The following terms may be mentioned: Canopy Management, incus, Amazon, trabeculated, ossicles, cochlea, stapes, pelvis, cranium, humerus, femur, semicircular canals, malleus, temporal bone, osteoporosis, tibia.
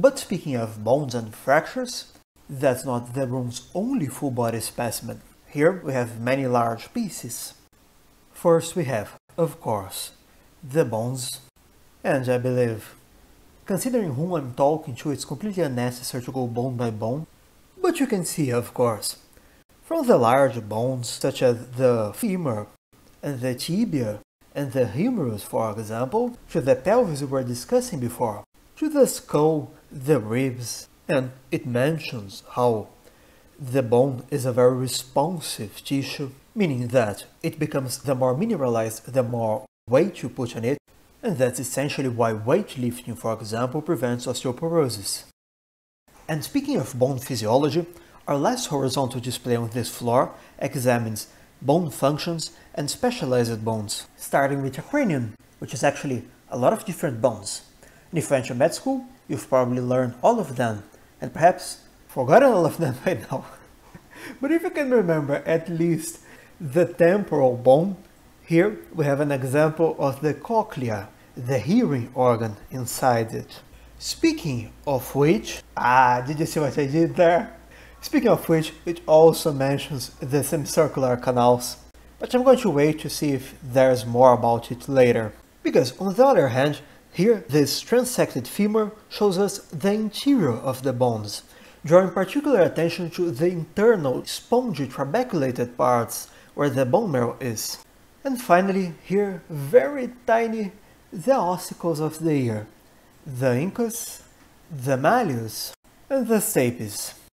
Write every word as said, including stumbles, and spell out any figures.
But speaking of bones and fractures, that's not the room's only full body specimen. Here we have many large pieces. First we have, of course, the bones, and I believe, considering whom I'm talking to, it's completely unnecessary to go bone by bone, but you can see, of course, from the large bones such as the femur and the tibia and the humerus, for example, to the pelvis we were discussing before, to the skull, the ribs, and it mentions how the bone is a very responsive tissue, meaning that it becomes the more mineralized, the more weight you put on it, and that's essentially why weightlifting, for example, prevents osteoporosis. And speaking of bone physiology, our last horizontal display on this floor examines bone functions and specialized bones, starting with a cranium, which is actually a lot of different bones. And if you went to med school, you've probably learned all of them, and perhaps forgotten all of them by now. But if you can remember at least the temporal bone, here we have an example of the cochlea, the hearing organ inside it. Speaking of which, ah, did you see what I did there? Speaking of which, it also mentions the semicircular canals, but I'm going to wait to see if there's more about it later. Because on the other hand, here this transected femur shows us the interior of the bones, drawing particular attention to the internal spongy trabeculated parts where the bone marrow is. And finally, here, very tiny, the ossicles of the ear, the incus, the malleus, and the stapes.